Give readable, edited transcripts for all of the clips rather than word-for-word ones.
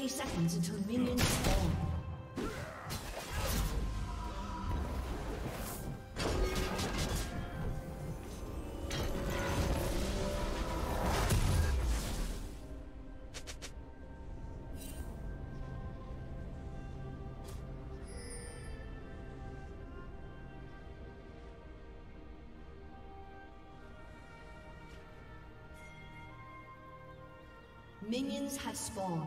30 seconds until minions spawn. Minions have spawned.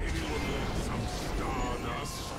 Anyone want some stardust?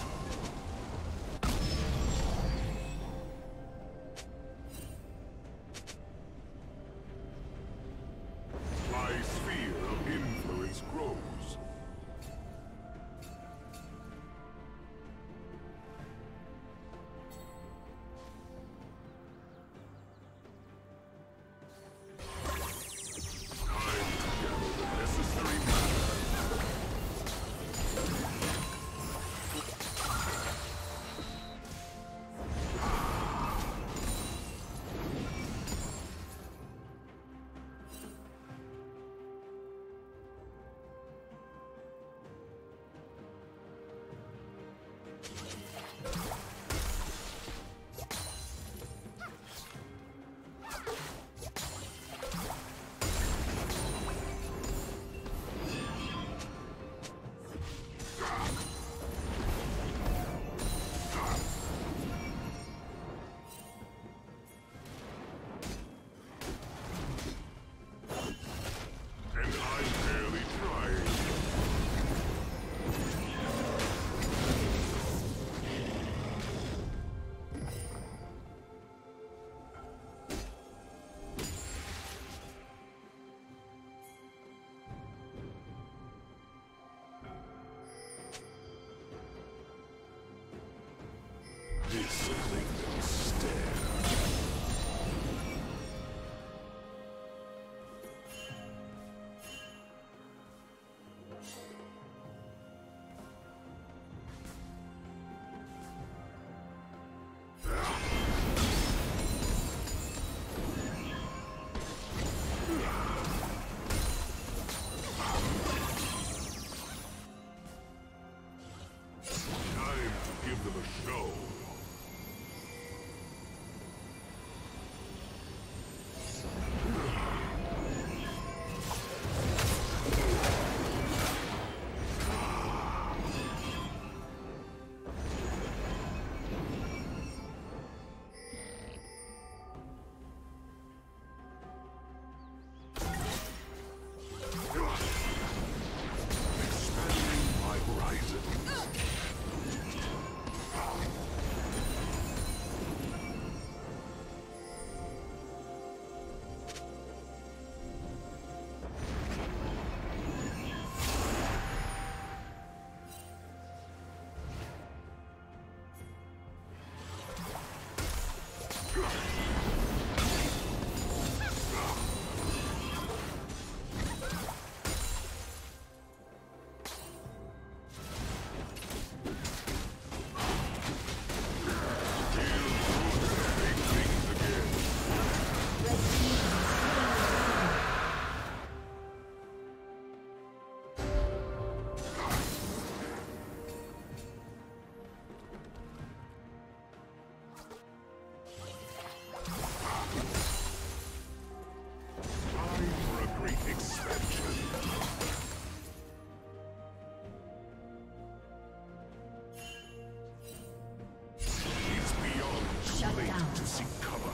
Seek cover.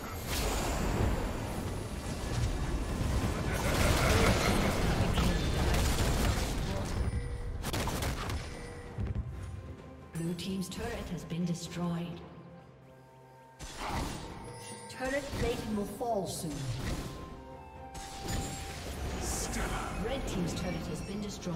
Blue team's turret has been destroyed. Turret plating will fall soon. Stella. Red team's turret has been destroyed.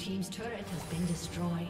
team's turret has been destroyed.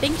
Thank